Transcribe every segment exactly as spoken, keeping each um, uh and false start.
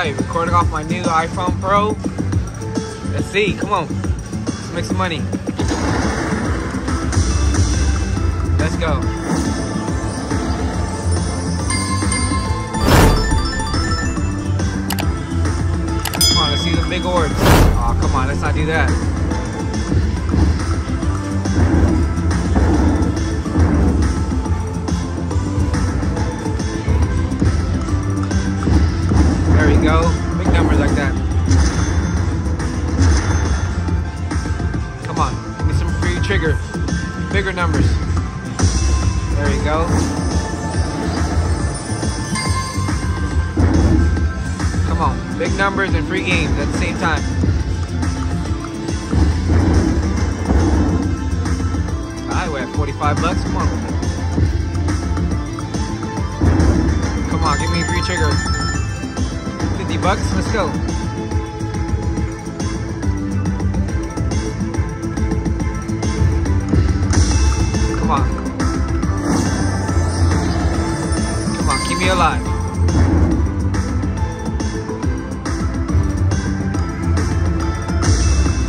Alright, recording off my new iPhone Pro. Let's see, come on. Let's make some money. Let's go. Come on, let's see the big orbs. Aw, oh, come on, let's not do that. Go big numbers like that. Come on, give me some free trigger, bigger numbers. There you go. Come on, big numbers and free games at the same time. Alright, we're at forty-five bucks. Come on, come on, give me a free trigger. fifty bucks, let's go. Come on. Come on, keep me alive.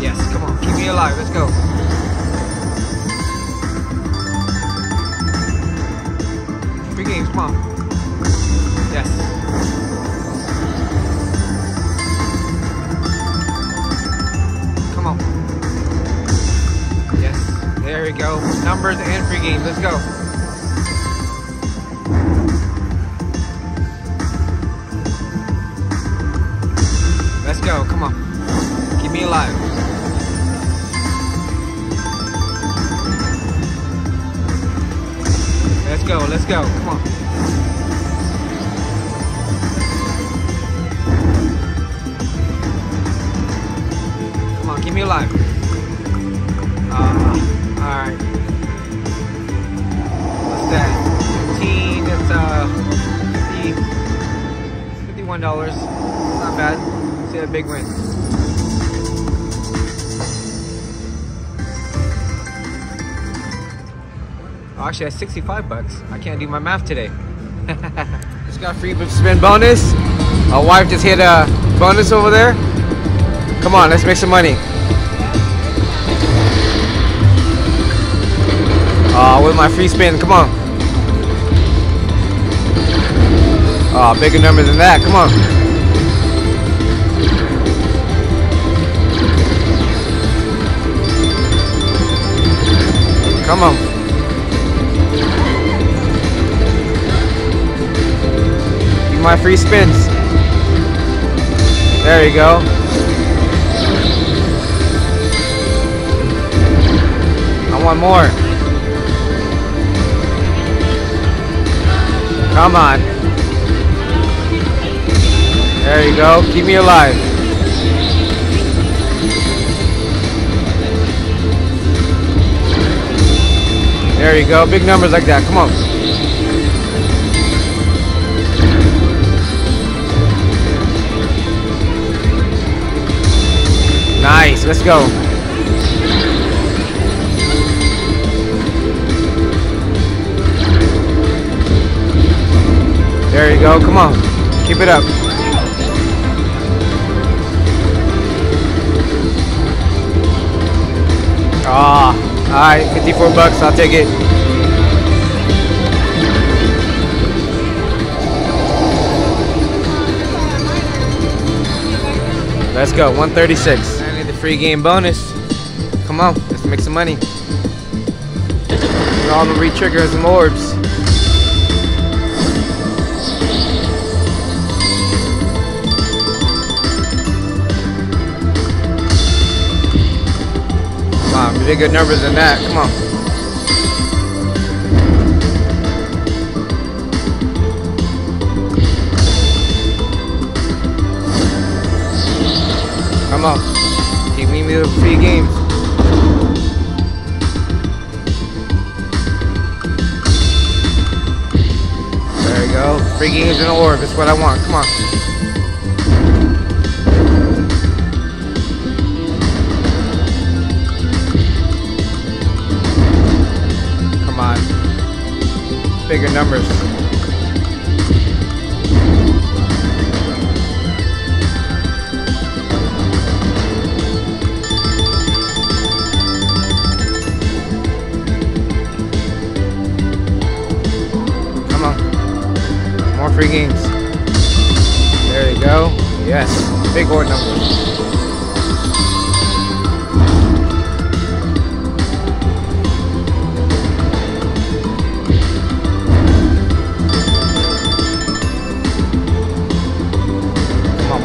Yes, come on, keep me alive, let's go. Free games, come on. Yes. There we go. Numbers and free games. Let's go. Let's go. Come on. Keep me alive. Let's go. Let's go. Come on. Come on. Keep me alive. Uh, Alright. What's that? fifteen, that's uh fifty fifty-one dollars. It's not bad. Let's see a big win. Oh, actually that's sixty-five bucks. I can't do my math today. Just got free spin bonus. My wife just hit a bonus over there. Come on, let's make some money. Uh, with my free spin, come on. Uh, bigger numbers than that, come on. Come on. Give my free spins. There you go. I want more. Come on. There you go. Keep me alive. There you go. Big numbers like that. Come on. Nice. Let's go. There you go, come on, keep it up. Ah, oh, alright, fifty-four bucks, I'll take it. Let's go, one thirty-six. I need the free game bonus. Come on, let's make some money. All the re-triggers and orbs. Bigger numbers than that, come on. Come on. Give me the free games. There you go. Free games and orb, it's what I want. Come on. Bigger numbers. free games. There you go. Yes, big board number.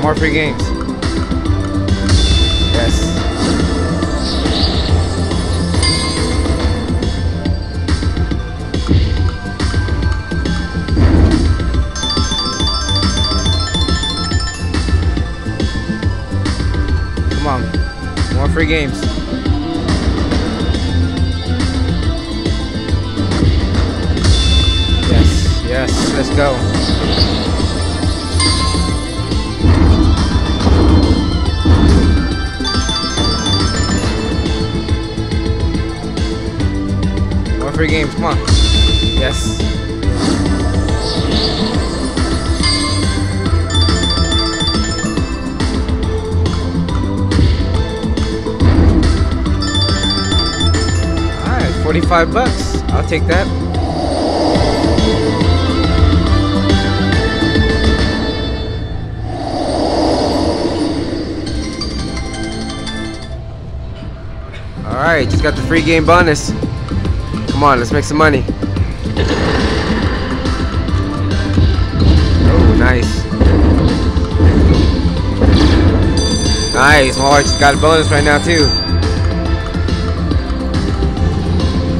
More free games. Yes. Come on. More free games. Yes. Yes. Let's go. Free games, come on. Yes. Alright, forty-five bucks. I'll take that. Alright, just got the free game bonus. Come on, let's make some money. Oh, nice. Nice, my wife just got a bonus right now too.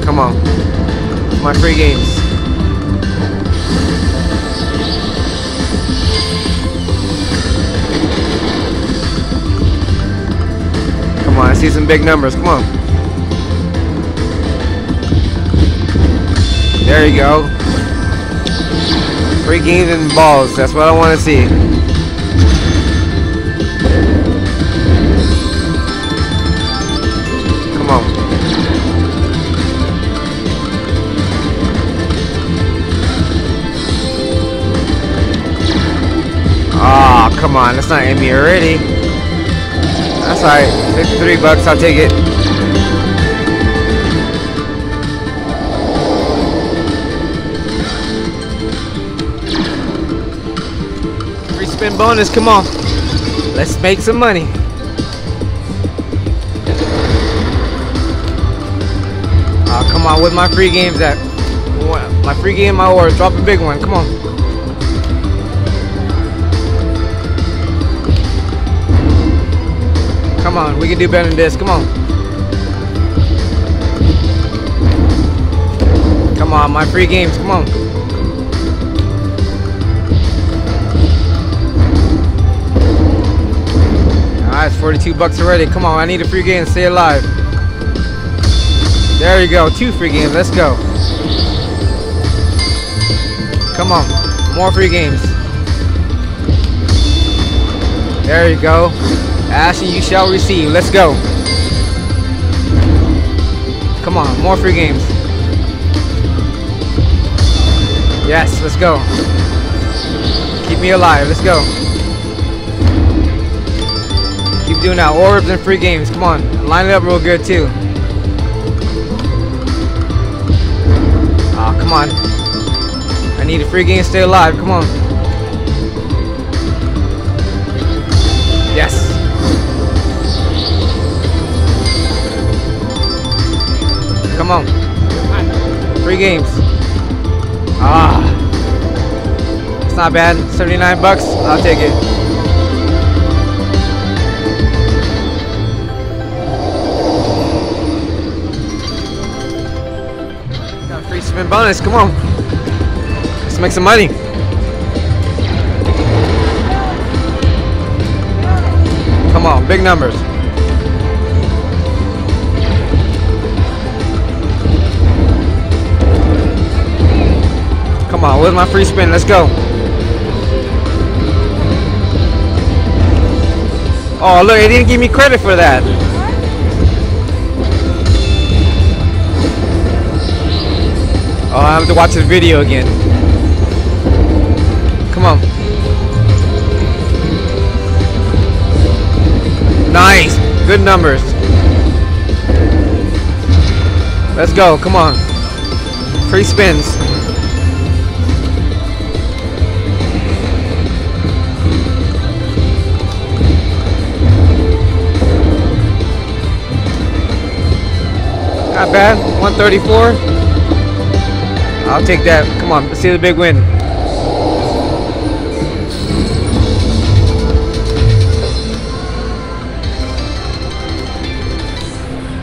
Come on. My free games. Come on, I see some big numbers, come on. There you go. Free games and balls. That's what I want to see. Come on. Ah, oh, come on. That's not in me already. That's alright. fifty-three bucks. I'll take it. Spin bonus, come on. Let's make some money. Oh, come on, with my free games at? My free game, my awards. Drop a big one, come on. Come on, we can do better than this, come on. Come on, my free games, come on. It's forty-two bucks already. Come on, I need a free game to stay alive. There you go, two free games. Let's go. Come on, more free games. There you go. Asking you shall receive. Let's go. Come on, more free games. Yes, let's go. Keep me alive. Let's go. Keep doing that. Orbs and free games. Come on. Line it up real good, too. Ah, oh, come on. I need a free game to stay alive. Come on. Yes. Come on. Free games. Ah. It's not bad. seventy-nine bucks. I'll take it. Spin bonus, come on. Let's make some money. Come on, big numbers. Come on, where's my free spin? Let's go. Oh, look, it didn't give me credit for that. Oh, I have to watch the video again. Come on. Nice. Good numbers. Let's go. Come on. Free spins. Not bad. one thirty-four. I'll take that. Come on. Let's see the big win.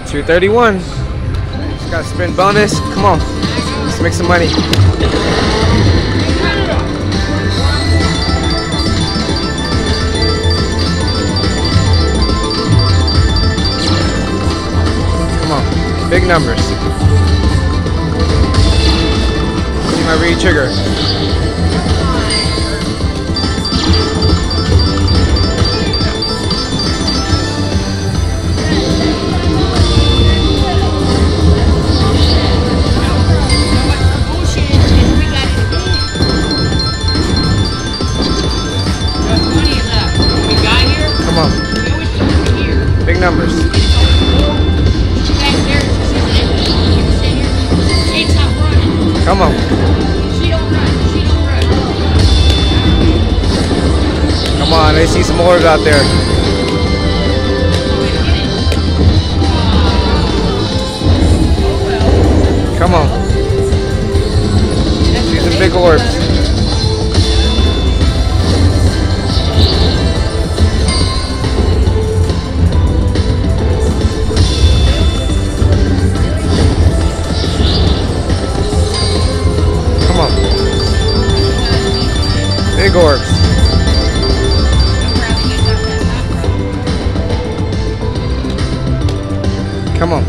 two thirty-one. Just got a spin bonus. Come on. Let's make some money. Big numbers. See my re-trigger. Come on. Big numbers. Come on. She don't run. She don't run. Come on, I see some orbs out there. Come on. See some big orbs. Big orbs. Come on.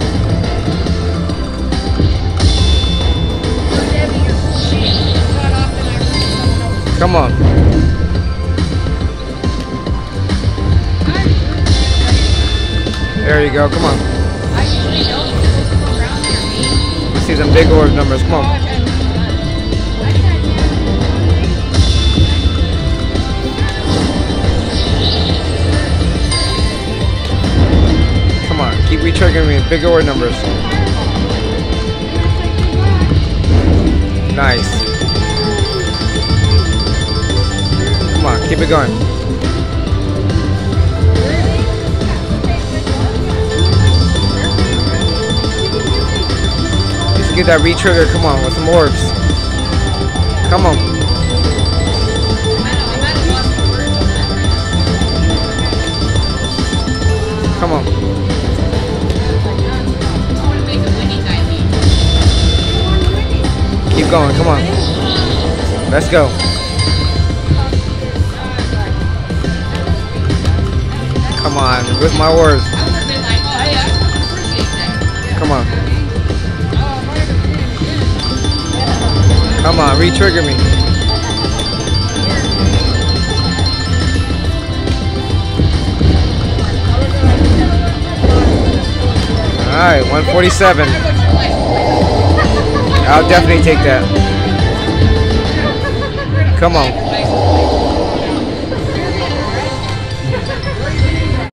Come on. There you go. Come on. Let's see some big orb numbers. Come on. Keep re-triggering me with big order numbers. Nice. Come on, keep it going. Just get that re-trigger, come on, with some orbs. Come on. Come on. Keep going, come on. Let's go. Come on, with my words. Come on. Come on, re-trigger me. Alright, one forty-seven. I'll definitely take that. Come on.